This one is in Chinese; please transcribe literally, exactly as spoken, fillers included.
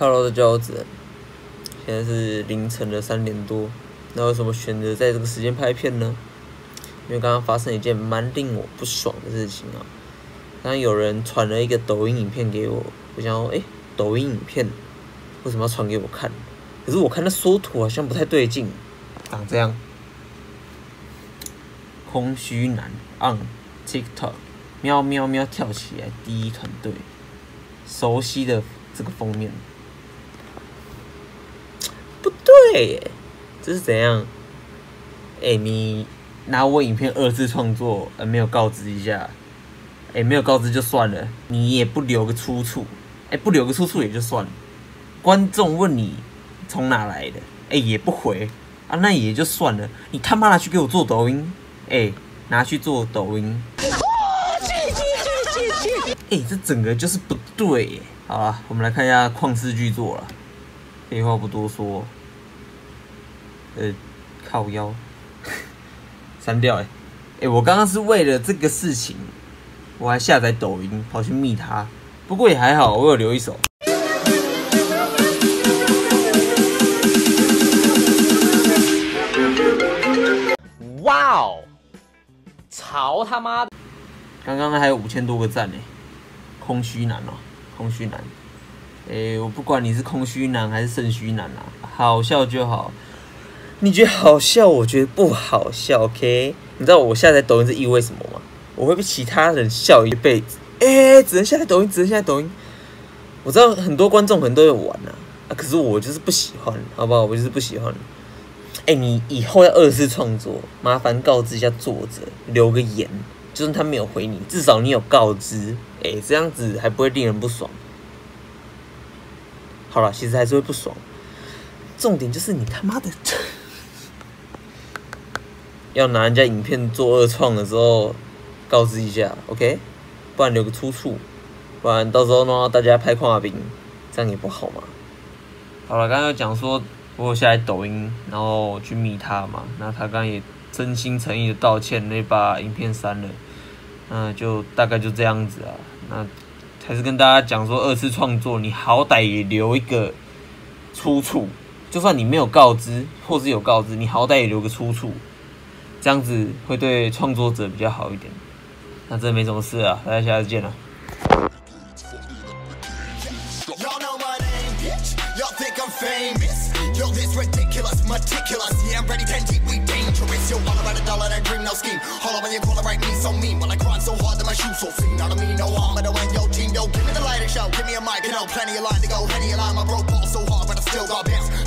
Hello， 大家好，我子恩。现在是凌晨的三点多，那为什么选择在这个时间拍片呢？因为刚刚发生一件蛮令我不爽的事情啊！刚刚有人传了一个抖音影片给我，我想说，哎、欸，抖音影片为什么要传给我看？可是我看那缩图好像不太对劲，长这样。空虚男 on TikTok， 喵喵喵跳起来第一团队，熟悉的这个封面。不对耶，这是怎样？哎、欸，你拿我影片二次创作，呃，没有告知一下，哎、欸，没有告知就算了，你也不留个出处，哎、欸，不留个出处也就算了。观众问你从哪来的，哎、欸，也不回啊，那也就算了。你他妈拿去给我做抖音，哎、欸，拿去做抖音。哎、欸，这整个就是不对耶。好啦，我们来看一下旷世巨作了。废话不多说，呃，靠腰，删掉哎、欸，欸，我刚刚是为了这个事情，我还下载抖音跑去密他，不过也还好，我有留一手。哇哦，潮他妈的！刚刚还有五千多个赞哎、欸，空虚男哦、喔，空虚男。诶、欸，我不管你是空虚男还是肾虚男啊，好笑就好。你觉得好笑，我觉得不好笑 ，OK？ 你知道我下载抖音是意味什么吗？我会被其他人笑一辈子。诶、欸，只能下载抖音，只能下载抖音。我知道很多观众很多人玩啊，啊，可是我就是不喜欢，好不好？我就是不喜欢。诶、欸，你以后要二次创作，麻烦告知一下作者，留个言。就算他没有回你，至少你有告知。诶、欸，这样子还不会令人不爽。好了，其实还是会不爽。重点就是你他妈的要拿人家影片做二创的时候，告知一下 ，OK？ 不然留个出处，不然到时候呢大家拍跨屏，这样也不好嘛。好了，刚刚有讲说我有下来抖音，然后去密他嘛，那他刚刚也真心诚意的道歉，那把影片删了，那就大概就这样子啊，那。还是跟大家讲说，二次创作你好歹也留一个出处，就算你没有告知，或是有告知，你好歹也留个出处，这样子会对创作者比较好一点。那真没什么事啊，大家下次见啦。Give me a mic, you know, plenty of line to go. Henny a line, my bro ball so hard, but I still got bands.